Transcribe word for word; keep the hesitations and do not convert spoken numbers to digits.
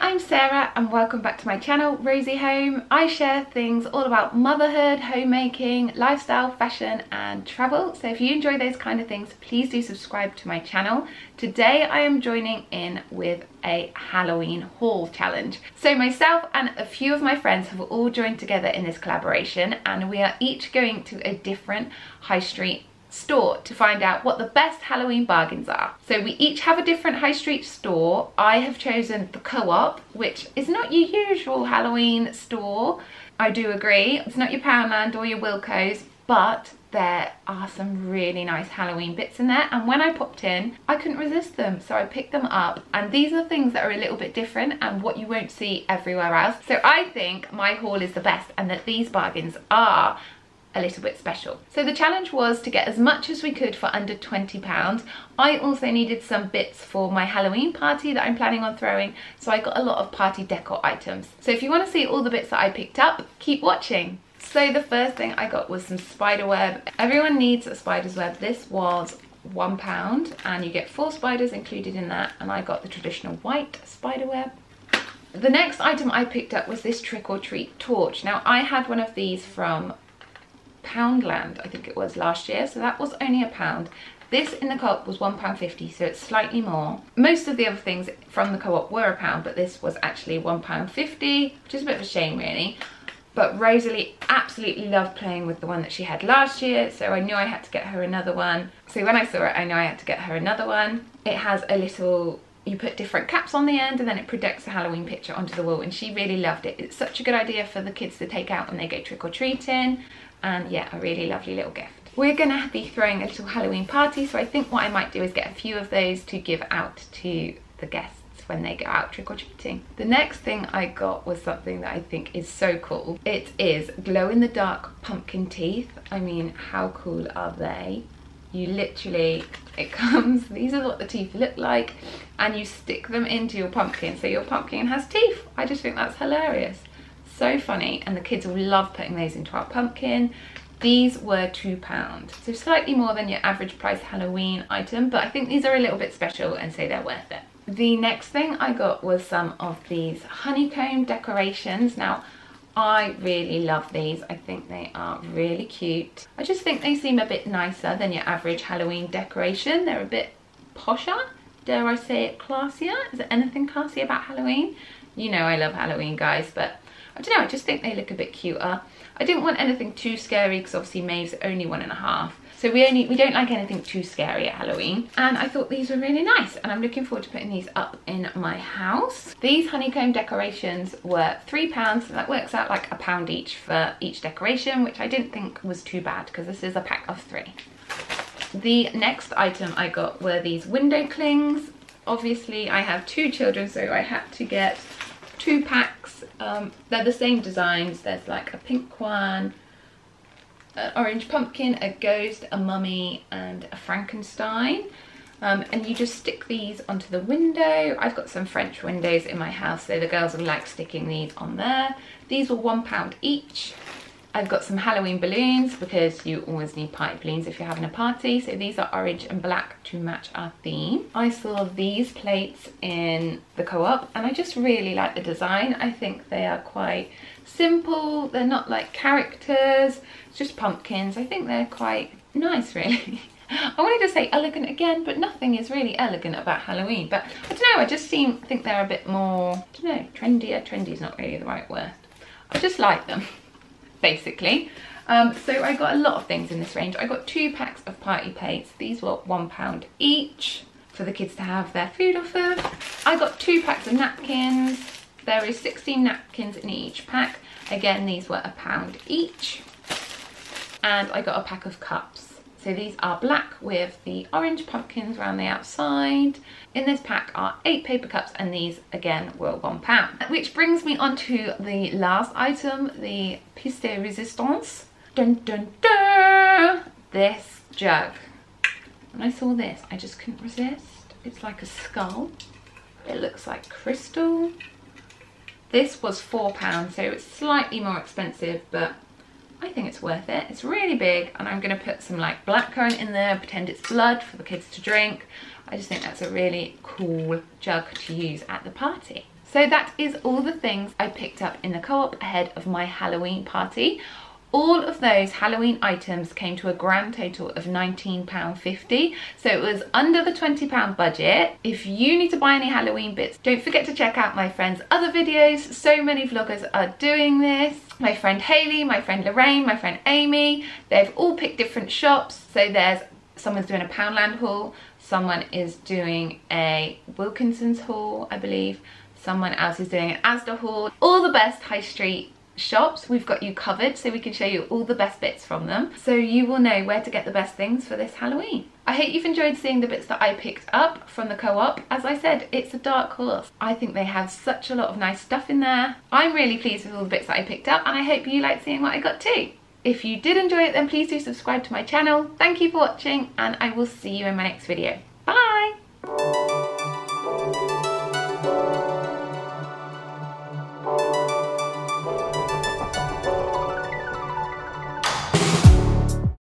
Hi, I'm Sarah and welcome back to my channel Roseyhome. I share things all about motherhood, homemaking, lifestyle, fashion and travel. So if you enjoy those kind of things, please do subscribe to my channel. Today I am joining in with a Halloween haul challenge. So myself and a few of my friends have all joined together in this collaboration and we are each going to a different high street store to find out what the best Halloween bargains are. So we each have a different high street store. I have chosen the Co-op, which is not your usual Halloween store. I do agree, it's not your Poundland or your Wilko's, but there are some really nice Halloween bits in there, and when I popped in I couldn't resist them, so I picked them up. And these are things that are a little bit different and what you won't see everywhere else, so I think my haul is the best and that these bargains are a little bit special. So the challenge was to get as much as we could for under twenty pounds. I also needed some bits for my Halloween party that I'm planning on throwing, so I got a lot of party decor items. So if you want to see all the bits that I picked up, keep watching. So the first thing I got was some spider web. Everyone needs a spider's web. This was one pound and you get four spiders included in that, and I got the traditional white spider web. The next item I picked up was this trick-or-treat torch. Now I had one of these from Poundland, I think it was, last year, so that was only a pound. This in the Co-op was one pound fifty, so it's slightly more. Most of the other things from the Co-op were a pound, but this was actually one pound fifty, which is a bit of a shame really. But Rosalie absolutely loved playing with the one that she had last year, so I knew I had to get her another one. So when I saw it, I knew I had to get her another one. It has a little, you put different caps on the end and then it projects a Halloween picture onto the wall, and she really loved it. It's such a good idea for the kids to take out when they go trick-or-treating, and yeah, a really lovely little gift. We're gonna be throwing a little Halloween party, so I think what I might do is get a few of those to give out to the guests when they go out trick-or-treating. The next thing I got was something that I think is so cool. It is glow-in-the-dark pumpkin teeth. I mean, how cool are they? You literally, it comes, these are what the teeth look like, and you stick them into your pumpkin, so your pumpkin has teeth. I just think that's hilarious. So funny, and the kids will love putting those into our pumpkin. These were two pounds, so slightly more than your average price Halloween item, but I think these are a little bit special and so they're worth it. The next thing I got was some of these honeycomb decorations. Now I really love these. I think they are really cute. I just think they seem a bit nicer than your average Halloween decoration. They're a bit posher, dare I say it, classier. Is there anything classy about Halloween? You know I love Halloween, guys, but I don't know, I just think they look a bit cuter. I didn't want anything too scary because obviously Maeve's only one and a half, so we only we don't like anything too scary at Halloween, and I thought these were really nice and I'm looking forward to putting these up in my house. These honeycomb decorations were three pounds, so that works out like a pound each for each decoration, which I didn't think was too bad because this is a pack of three. The next item I got were these window clings. Obviously I have two children, so I had to get two packs. Um, they're the same designs. There's like a pink one, an orange pumpkin, a ghost, a mummy and a Frankenstein, um, and you just stick these onto the window. I've got some French windows in my house, so the girls will like sticking these on there. These were one pound each. I've got some Halloween balloons because you always need party balloons if you're having a party, so these are orange and black to match our theme. I saw these plates in the Co-op and I just really like the design. I think they are quite simple, they're not like characters, it's just pumpkins. I think they're quite nice really. I wanted to say elegant again, but nothing is really elegant about Halloween, but I don't know, I just seem think they're a bit more, I don't know, trendier. Trendy is not really the right word. I just like them. Basically, um, so I got a lot of things in this range. I got two packs of party plates. These were one pound each for the kids to have their food off of. I got two packs of napkins. There is sixteen napkins in each pack. Again, these were a pound each. And I got a pack of cups. So these are black with the orange pumpkins around the outside. In this pack are eight paper cups, and these again were one pound. Which brings me on to the last item, the piece de resistance. Dun dun dun! This jug. When I saw this, I just couldn't resist. It's like a skull. It looks like crystal. This was four pounds, so it's slightly more expensive, but I think it's worth it. It's really big, and I'm gonna put some like blackcurrant in there, pretend it's blood for the kids to drink. I just think that's a really cool jug to use at the party. So that is all the things I picked up in the Co-op ahead of my Halloween party. All of those Halloween items came to a grand total of nineteen pounds fifty, so it was under the twenty pound budget. If you need to buy any Halloween bits, don't forget to check out my friends' other videos. So many vloggers are doing this. My friend Hayley, my friend Lorraine, my friend Amy, they've all picked different shops. So there's, someone's doing a Poundland haul, someone is doing a Wilkinson's haul, I believe, someone else is doing an Asda haul. All the best high street shops, we've got you covered, so we can show you all the best bits from them, so you will know where to get the best things for this Halloween. I hope you've enjoyed seeing the bits that I picked up from the Co-op. As I said, it's a dark horse. I think they have such a lot of nice stuff in there. I'm really pleased with all the bits that I picked up, and I hope you liked seeing what I got too. If you did enjoy it, then please do subscribe to my channel. Thank you for watching, and I will see you in my next video.